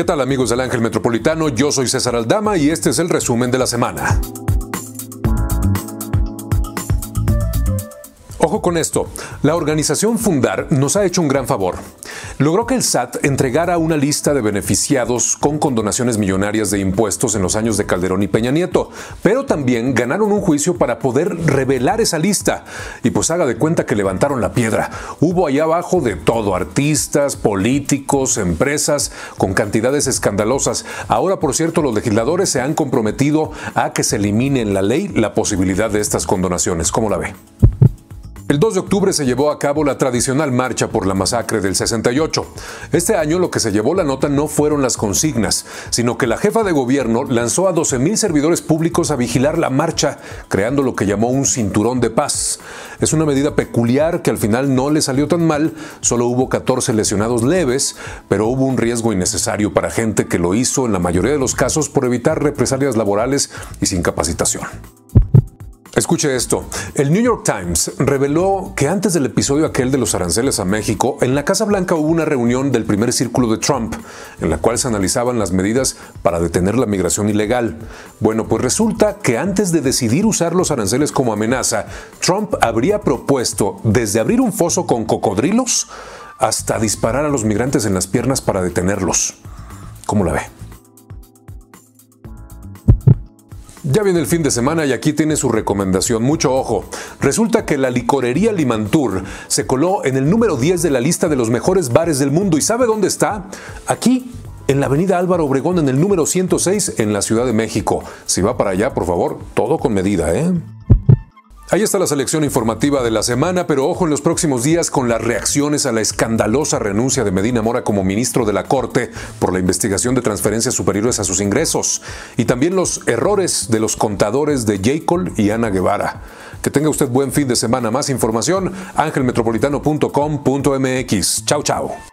¿Qué tal, amigos del Ángel Metropolitano? Yo soy César Aldama y este es el resumen de la semana. Ojo con esto, la organización Fundar nos ha hecho un gran favor. Logró que el SAT entregara una lista de beneficiados con condonaciones millonarias de impuestos en los años de Calderón y Peña Nieto, pero también ganaron un juicio para poder revelar esa lista. Y pues haga de cuenta que levantaron la piedra. Hubo allá abajo de todo, artistas, políticos, empresas, con cantidades escandalosas. Ahora, por cierto, los legisladores se han comprometido a que se elimine en la ley la posibilidad de estas condonaciones. ¿Cómo la ve? El 2 de octubre se llevó a cabo la tradicional marcha por la masacre del 68. Este año lo que se llevó la nota no fueron las consignas, sino que la jefa de gobierno lanzó a 12,000 servidores públicos a vigilar la marcha, creando lo que llamó un cinturón de paz. Es una medida peculiar que al final no le salió tan mal, solo hubo 14 lesionados leves, pero hubo un riesgo innecesario para gente que lo hizo en la mayoría de los casos por evitar represalias laborales y sin capacitación. Escuche esto, el New York Times reveló que antes del episodio aquel de los aranceles a México, en la Casa Blanca hubo una reunión del primer círculo de Trump, en la cual se analizaban las medidas para detener la migración ilegal. Bueno, pues resulta que antes de decidir usar los aranceles como amenaza, Trump habría propuesto desde abrir un foso con cocodrilos hasta disparar a los migrantes en las piernas para detenerlos. ¿Cómo la ve? Ya viene el fin de semana y aquí tiene su recomendación, mucho ojo. Resulta que la licorería Limantour se coló en el número 10 de la lista de los mejores bares del mundo. ¿Y sabe dónde está? Aquí, en la avenida Álvaro Obregón, en el número 106, en la Ciudad de México. Si va para allá, por favor, todo con medida, ¿eh? Ahí está la selección informativa de la semana, pero ojo en los próximos días con las reacciones a la escandalosa renuncia de Medina Mora como ministro de la Corte por la investigación de transferencias superiores a sus ingresos y también los errores de los contadores de Jacol y Ana Guevara. Que tenga usted buen fin de semana. Más información, angelmetropolitano.com.mx. Chao, chao.